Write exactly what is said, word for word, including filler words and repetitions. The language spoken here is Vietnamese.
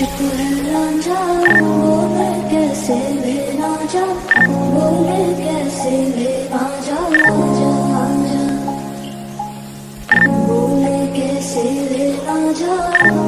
Hãy subscribe cho kênh Ghiền Mì Gõ để không bỏ lỡ những video hấp dẫn.